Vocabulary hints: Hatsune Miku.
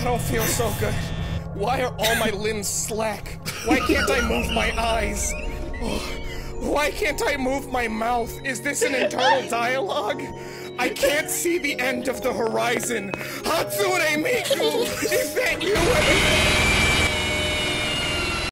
I don't feel so good. Why are all my limbs slack? Why can't I move my eyes? Why can't I move my mouth? Is this an internal dialogue? I can't see the end of the horizon. Hatsune Miku, is that you?